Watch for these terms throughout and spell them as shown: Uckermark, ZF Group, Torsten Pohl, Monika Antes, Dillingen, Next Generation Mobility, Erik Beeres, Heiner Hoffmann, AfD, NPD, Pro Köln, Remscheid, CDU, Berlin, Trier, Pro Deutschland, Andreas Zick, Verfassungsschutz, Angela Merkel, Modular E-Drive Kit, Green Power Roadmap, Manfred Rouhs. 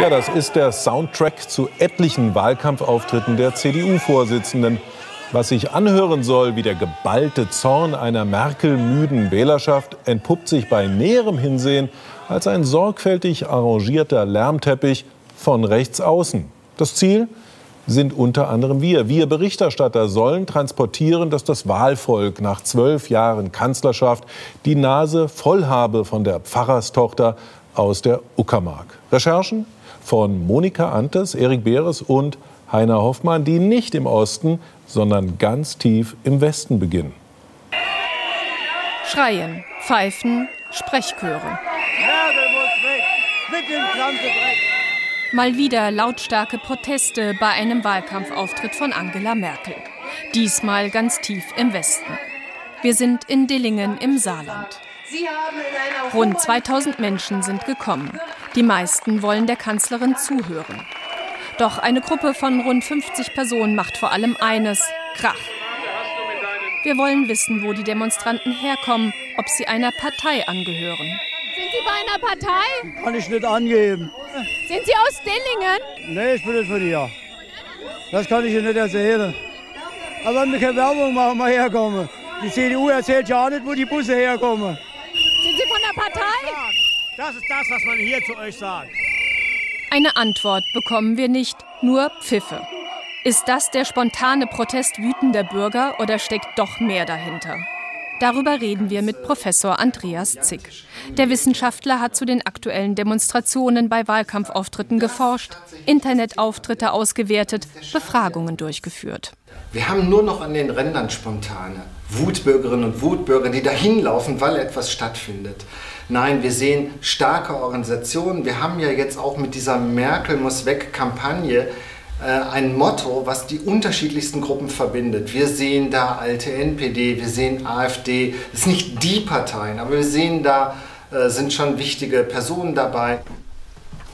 Ja, das ist der Soundtrack zu etlichen Wahlkampfauftritten der CDU-Vorsitzenden. Was sich anhören soll wie der geballte Zorn einer Merkel-müden Wählerschaft, entpuppt sich bei näherem Hinsehen als ein sorgfältig arrangierter Lärmteppich von rechts außen. Das Ziel sind unter anderem wir. Wir Berichterstatter sollen transportieren, dass das Wahlvolk nach 12 Jahren Kanzlerschaft die Nase voll habe von der Pfarrerstochter aus der Uckermark. Recherchen von Monika Antes, Erik Beeres und Heiner Hoffmann, die nicht im Osten, sondern ganz tief im Westen beginnen. Schreien, pfeifen, Sprechchöre. Mal wieder lautstarke Proteste bei einem Wahlkampfauftritt von Angela Merkel. Diesmal ganz tief im Westen. Wir sind in Dillingen im Saarland. Rund 2000 Menschen sind gekommen. Die meisten wollen der Kanzlerin zuhören. Doch eine Gruppe von rund 50 Personen macht vor allem eines: Krach. Wir wollen wissen, wo die Demonstranten herkommen, ob sie einer Partei angehören. Sind Sie bei einer Partei? Kann ich nicht angeben. Sind Sie aus Dillingen? Nee, ich bin nicht von hier. Das kann ich Ihnen nicht erzählen. Aber wenn wir keine Werbung machen, mal herkommen. Die CDU erzählt ja auch nicht, wo die Busse herkommen. Sind Sie von der Partei? Das ist das, was man hier zu euch sagt. Eine Antwort bekommen wir nicht, nur Pfiffe. Ist das der spontane Protest wütender Bürger oder steckt doch mehr dahinter? Darüber reden wir mit Professor Andreas Zick. Der Wissenschaftler hat zu den aktuellen Demonstrationen bei Wahlkampfauftritten geforscht, Internetauftritte ausgewertet, Befragungen durchgeführt. Wir haben nur noch an den Rändern spontane Wutbürgerinnen und Wutbürger, die dahin laufen, weil etwas stattfindet. Nein, wir sehen starke Organisationen. Wir haben ja jetzt auch mit dieser Merkel-muss-weg-Kampagne ein Motto, was die unterschiedlichsten Gruppen verbindet. Wir sehen da alte NPD, wir sehen AfD. Das sind nicht die Parteien, aber wir sehen da sind schon wichtige Personen dabei.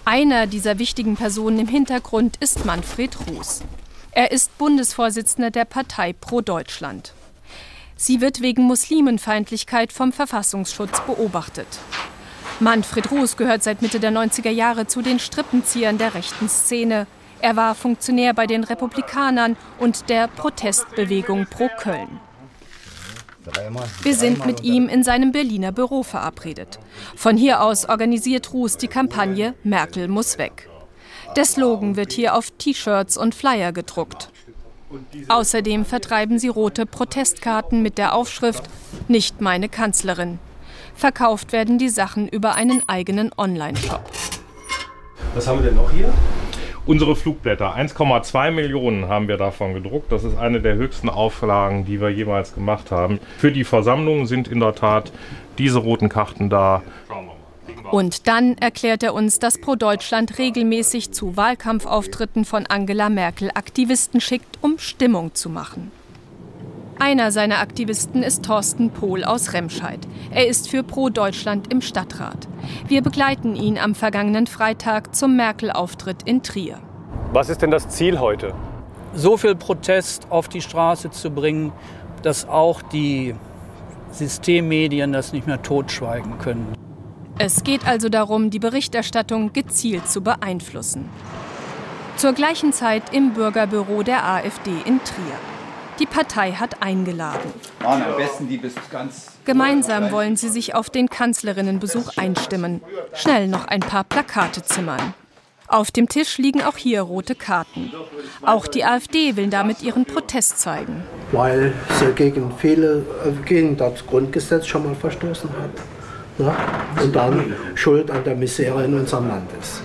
Einer dieser wichtigen Personen im Hintergrund ist Manfred Rouhs. Er ist Bundesvorsitzender der Partei Pro Deutschland. Sie wird wegen Muslimenfeindlichkeit vom Verfassungsschutz beobachtet. Manfred Rouhs gehört seit Mitte der 90er Jahre zu den Strippenziehern der rechten Szene. Er war Funktionär bei den Republikanern und der Protestbewegung Pro Köln. Wir sind mit ihm in seinem Berliner Büro verabredet. Von hier aus organisiert Rouhs die Kampagne Merkel muss weg. Der Slogan wird hier auf T-Shirts und Flyer gedruckt. Außerdem vertreiben sie rote Protestkarten mit der Aufschrift „Nicht meine Kanzlerin". Verkauft werden die Sachen über einen eigenen Online-Shop. Was haben wir denn noch hier? Unsere Flugblätter. 1,2 Millionen haben wir davon gedruckt. Das ist eine der höchsten Auflagen, die wir jemals gemacht haben. Für die Versammlung sind in der Tat diese roten Karten da. Und dann erklärt er uns, dass Pro Deutschland regelmäßig zu Wahlkampfauftritten von Angela Merkel Aktivisten schickt, um Stimmung zu machen. Einer seiner Aktivisten ist Torsten Pohl aus Remscheid. Er ist für Pro Deutschland im Stadtrat. Wir begleiten ihn am vergangenen Freitag zum Merkel-Auftritt in Trier. Was ist denn das Ziel heute? So viel Protest auf die Straße zu bringen, dass auch die Systemmedien das nicht mehr totschweigen können. Es geht also darum, die Berichterstattung gezielt zu beeinflussen. Zur gleichen Zeit im Bürgerbüro der AfD in Trier. Die Partei hat eingeladen. Gemeinsam wollen sie sich auf den Kanzlerinnenbesuch einstimmen. Schnell noch ein paar Plakate zimmern. Auf dem Tisch liegen auch hier rote Karten. Auch die AfD will damit ihren Protest zeigen. Weil sie gegen das Grundgesetz schon mal verstoßen hat. Ja, und dann Schuld an der Misere in unserem Land ist.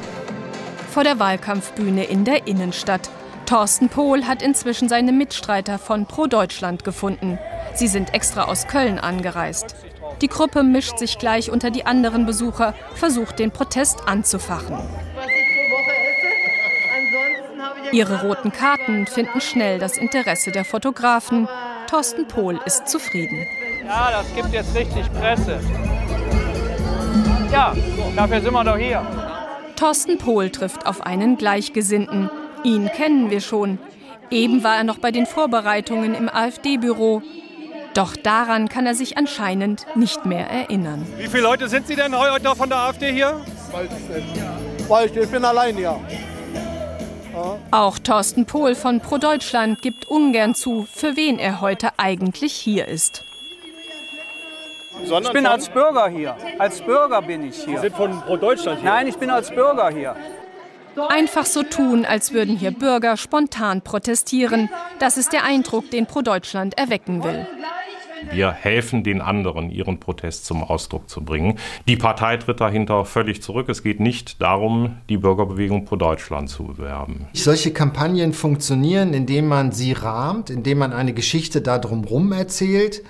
Vor der Wahlkampfbühne in der Innenstadt. Torsten Pohl hat inzwischen seine Mitstreiter von Pro Deutschland gefunden. Sie sind extra aus Köln angereist. Die Gruppe mischt sich gleich unter die anderen Besucher, versucht den Protest anzufachen. Ihre roten Karten finden schnell das Interesse der Fotografen. Torsten Pohl ist zufrieden. Ja, das gibt jetzt richtig Presse. Ja, dafür sind wir doch hier. Torsten Pohl trifft auf einen Gleichgesinnten. Ihn kennen wir schon. Eben war er noch bei den Vorbereitungen im AfD-Büro. Doch daran kann er sich anscheinend nicht mehr erinnern. Wie viele Leute sind Sie denn heute von der AfD hier? Beispiel, ich bin allein hier. Ja. Auch Torsten Pohl von Pro Deutschland gibt ungern zu, für wen er heute eigentlich hier ist. Ich bin als Bürger hier. Als Bürger bin ich hier. Sie sind von Pro Deutschland hier? Nein, ich bin als Bürger hier. Einfach so tun, als würden hier Bürger spontan protestieren. Das ist der Eindruck, den Pro Deutschland erwecken will. Wir helfen den anderen, ihren Protest zum Ausdruck zu bringen. Die Partei tritt dahinter völlig zurück. Es geht nicht darum, die Bürgerbewegung Pro Deutschland zu bewerben. Solche Kampagnen funktionieren, indem man sie rahmt, indem man eine Geschichte darum herum erzählt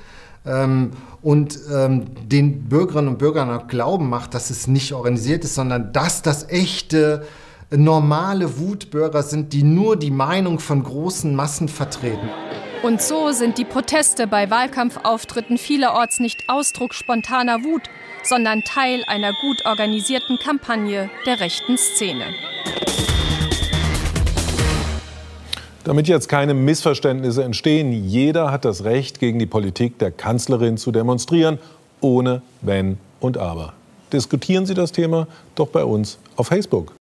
und den Bürgerinnen und Bürgern auch glauben macht, dass es nicht organisiert ist, sondern dass das echte, normale Wutbürger sind, die nur die Meinung von großen Massen vertreten. Und so sind die Proteste bei Wahlkampfauftritten vielerorts nicht Ausdruck spontaner Wut, sondern Teil einer gut organisierten Kampagne der rechten Szene. Damit jetzt keine Missverständnisse entstehen, jeder hat das Recht, gegen die Politik der Kanzlerin zu demonstrieren, ohne Wenn und Aber. Diskutieren Sie das Thema doch bei uns auf Facebook.